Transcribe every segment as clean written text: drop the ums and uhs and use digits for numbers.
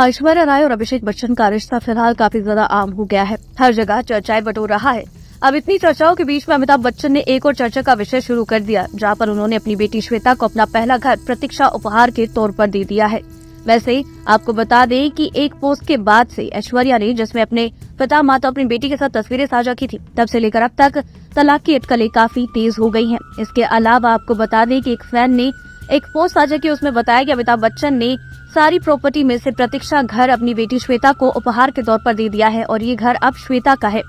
ऐश्वर्या राय और अभिषेक बच्चन का रिश्ता फिलहाल काफी ज्यादा आम हो गया है, हर जगह चर्चाएं बटोर रहा है। अब इतनी चर्चाओं के बीच में अमिताभ बच्चन ने एक और चर्चा का विषय शुरू कर दिया, जहाँ पर उन्होंने अपनी बेटी श्वेता को अपना पहला घर प्रतीक्षा उपहार के तौर पर दे दिया है। वैसे आपको बता दें कि एक पोस्ट के बाद से ऐश्वर्या ने, जिसमें अपने पिता माता अपनी बेटी के साथ तस्वीरें साझा की थी, तब से लेकर अब तक तलाक की अटकलें काफी तेज हो गई हैं। इसके अलावा आपको बता दें कि एक फैन ने एक पोस्ट साझा की, उसमें बताया कि अमिताभ बच्चन ने सारी प्रॉपर्टी में से प्रतीक्षा घर अपनी बेटी श्वेता को उपहार के तौर पर दे दिया है और ये घर अब श्वेता का है।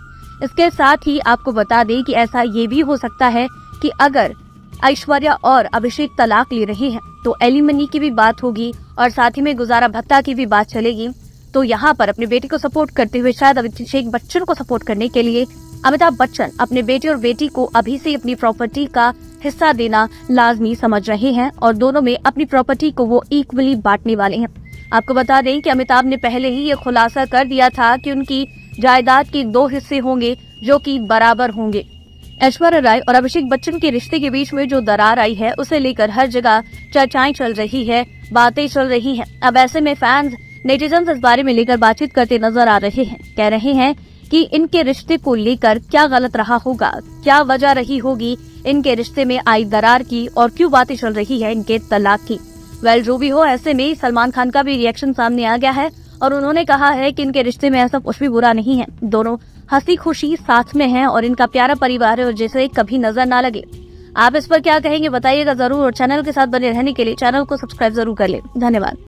इसके साथ ही आपको बता दें कि ऐसा ये भी हो सकता है कि अगर ऐश्वर्या और अभिषेक तलाक ले रहे हैं तो एलिमनी की भी बात होगी और साथ ही में गुजारा भत्ता की भी बात चलेगी। तो यहाँ पर अपने बेटे को सपोर्ट करते हुए शायद अभिषेक बच्चन को सपोर्ट करने के लिए अमिताभ बच्चन अपने बेटे और बेटी को अभी से अपनी प्रॉपर्टी का हिस्सा देना लाजमी समझ रहे हैं और दोनों में अपनी प्रॉपर्टी को वो इक्वली बांटने वाले हैं। आपको बता दें कि अमिताभ ने पहले ही ये खुलासा कर दिया था कि उनकी जायदाद के 2 हिस्से होंगे जो कि बराबर होंगे। ऐश्वर्या राय और अभिषेक बच्चन के रिश्ते के बीच में जो दरार आई है उसे लेकर हर जगह चर्चाएं चल रही है, बातें चल रही हैं। अब ऐसे में फैंस, नेटिजन्स इस बारे में लेकर बातचीत करते नजर आ रहे हैं, कह रहे हैं कि इनके रिश्ते को लेकर क्या गलत रहा होगा, क्या वजह रही होगी इनके रिश्ते में आई दरार की और क्यों बातें चल रही है इनके तलाक की। वेल जो भी हो, ऐसे में सलमान खान का भी रिएक्शन सामने आ गया है और उन्होंने कहा है कि इनके रिश्ते में ऐसा कुछ भी बुरा नहीं है, दोनों हंसी खुशी साथ में हैं और इनका प्यारा परिवार है और जैसे कभी नजर ना लगे। आप इस पर क्या कहेंगे बताइएगा जरूर और चैनल के साथ बने रहने के लिए चैनल को सब्सक्राइब जरूर कर लें। धन्यवाद।